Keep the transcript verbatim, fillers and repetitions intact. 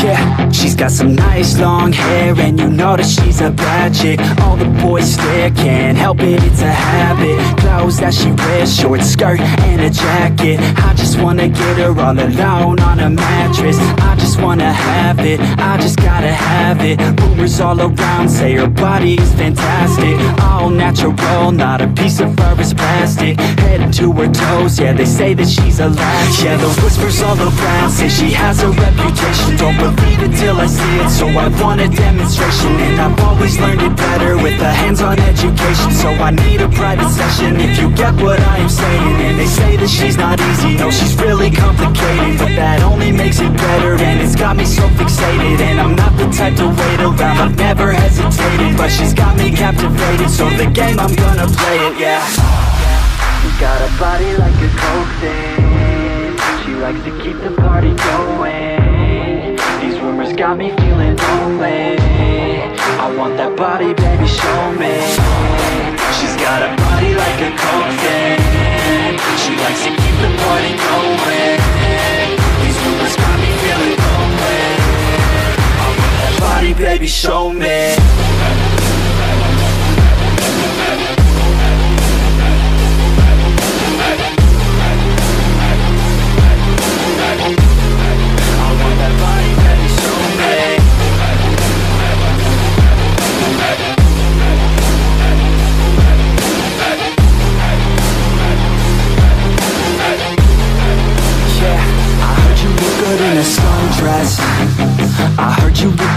Yeah, she's got some nice long hair, and you know that she's a bad chick. All the boys stare, can't help it, it's a habit. Clothes that she wears, short skirt and a jacket. I just wanna get her all alone on a mattress. I just wanna have it, I just gotta have it. Rumors all around say her body is fantastic. All natural, not a piece of fur is plastic. Head to her toes, yeah, they say that she's a latch. Yeah, the whispers all around say she has a reputation. Don't believe it till I see it, so I want a demonstration. And I've always learned it better with a hands-on education. So I need a private session if you get what I am saying. And they say that she's not easy, no, she's really complicated. But that only makes it better, and it's got me so fixated. And I'm not the type to wait around, I've never hesitated. But she's got me captivated, so the game, I'm gonna play it, yeah. You got a body like a coke thing, she likes to keep the party going. Rumors got me feeling lonely. I want that body, baby, show me. She's got a body like a coke can. She likes to keep the party going. These rumors got me feeling lonely. I want that body, baby, show me. I heard you look